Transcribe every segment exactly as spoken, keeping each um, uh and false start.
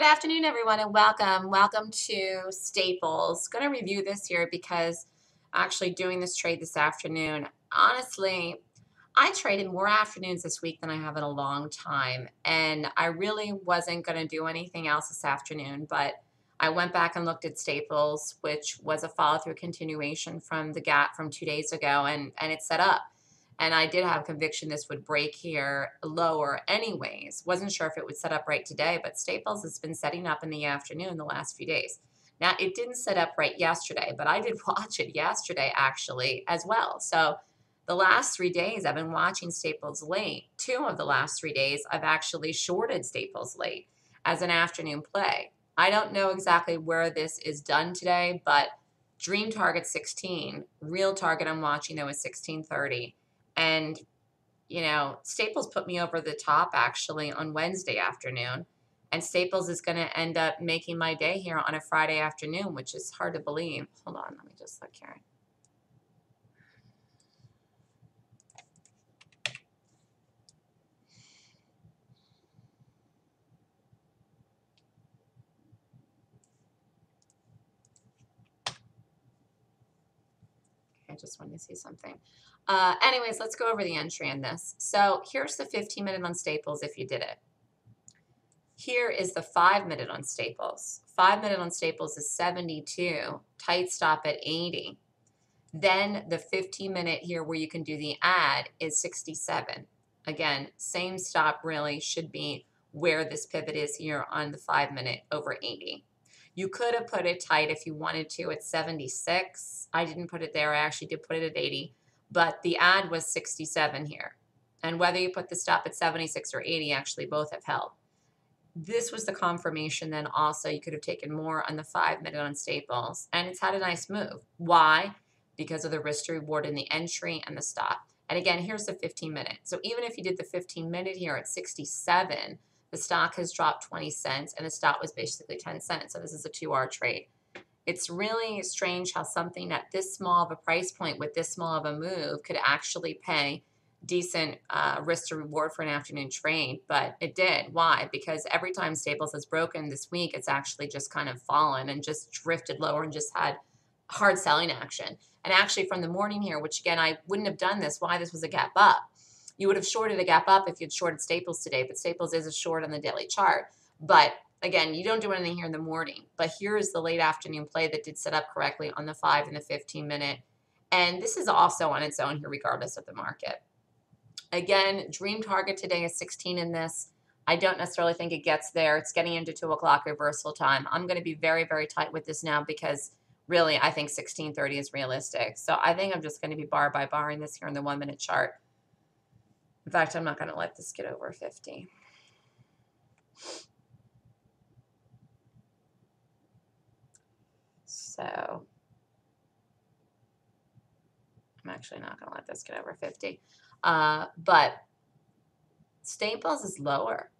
Good afternoon, everyone, and welcome. Welcome to Staples. Going to review this here because actually doing this trade this afternoon, honestly, I traded more afternoons this week than I have in a long time, and I really wasn't going to do anything else this afternoon, but I went back and looked at Staples, which was a follow-through continuation from the gap from two days ago, and, and it's set up. And I did have conviction this would break here lower anyways. Wasn't sure if it would set up right today, but Staples has been setting up in the afternoon the last few days. Now, it didn't set up right yesterday, but I did watch it yesterday actually as well. So the last three days I've been watching Staples late. Two of the last three days I've actually shorted Staples late as an afternoon play. I don't know exactly where this is done today, but dream target sixteen, real target I'm watching though is sixteen thirty. And, you know, Staples put me over the top actually on Wednesday afternoon. And Staples is going to end up making my day here on a Friday afternoon, which is hard to believe. Hold on, let me just look here. Just wanted to see something. Uh, anyways, let's go over the entry in this. So here's the fifteen minute on Staples if you did it. Here is the five minute on Staples. five minute on Staples is seventy-two. Tight stop at eighty. Then the fifteen minute here where you can do the add is sixty-seven. Again, same stop really should be where this pivot is here on the five minute over eighty. You could have put it tight if you wanted to at seventy-six. I didn't put it there. I actually did put it at eighty, but the ad was sixty-seven here. And whether you put the stop at seventy-six or eighty, actually both have held. This was the confirmation then also you could have taken more on the five minute on Staples, and it's had a nice move. Why? Because of the risk to reward in the entry and the stop. And again, here's the fifteen minute. So even if you did the fifteen minute here at sixty-seven, the stock has dropped twenty cents, and the stop was basically ten cents, so this is a two hour trade. It's really strange how something at this small of a price point with this small of a move could actually pay decent uh, risk to reward for an afternoon trade, but it did. Why? Because every time Staples has broken this week, it's actually just kind of fallen and just drifted lower and just had hard selling action. And actually from the morning here, which again, I wouldn't have done this, why this was a gap up. You would have shorted a gap up if you'd shorted Staples today, but Staples is a short on the daily chart. But again, you don't do anything here in the morning. But here is the late afternoon play that did set up correctly on the five and the fifteen minute. And this is also on its own here regardless of the market. Again, dream target today is sixteen in this. I don't necessarily think it gets there. It's getting into two o'clock reversal time. I'm going to be very, very tight with this now because really I think sixteen thirty is realistic. So I think I'm just going to be bar by bar in this here in the one minute chart. In fact, I'm not going to let this get over fifty. So I'm actually not going to let this get over fifty. Uh, but Staples is lower.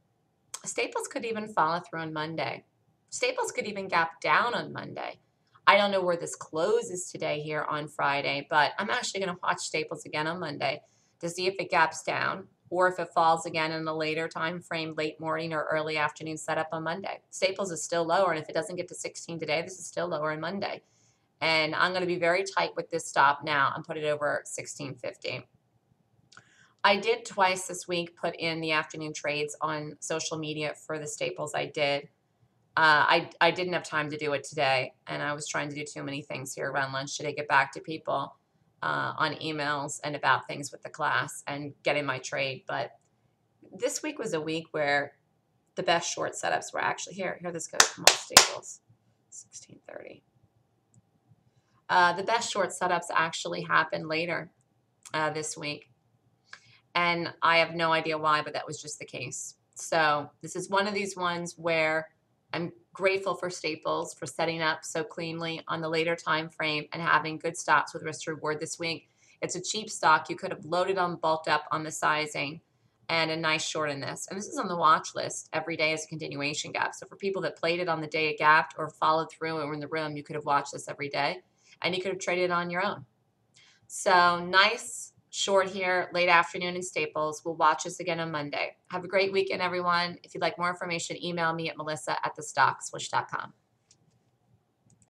Staples could even follow through on Monday. Staples could even gap down on Monday. I don't know where this closes today here on Friday, but I'm actually going to watch Staples again on Monday to see if it gaps down or if it falls again in a later time frame, late morning or early afternoon setup on Monday. Staples is still lower, and if it doesn't get to sixteen today, this is still lower on Monday. And I'm going to be very tight with this stop now and put it over sixteen fifty. I did twice this week put in the afternoon trades on social media for the Staples I did. Uh, I, I didn't have time to do it today, and I was trying to do too many things here around lunch today, get back to people. Uh, on emails and about things with the class and getting my trade. But this week was a week where the best short setups were actually here. Here this goes. Come on, Staples. sixteen thirty. Uh, the best short setups actually happened later uh, this week. And I have no idea why, but that was just the case. So this is one of these ones where I'm grateful for Staples for setting up so cleanly on the later time frame and having good stops with risk to reward this week. It's a cheap stock. You could have loaded on, bulked up on the sizing, and a nice short in this. And this is on the watch list every day as a continuation gap. So for people that played it on the day it gapped or followed through and were in the room, you could have watched this every day. And you could have traded it on your own. So nice short here, late afternoon in Staples. We'll watch this again on Monday. Have a great weekend, everyone. If you'd like more information, email me at melissa at the stock swoosh dot com.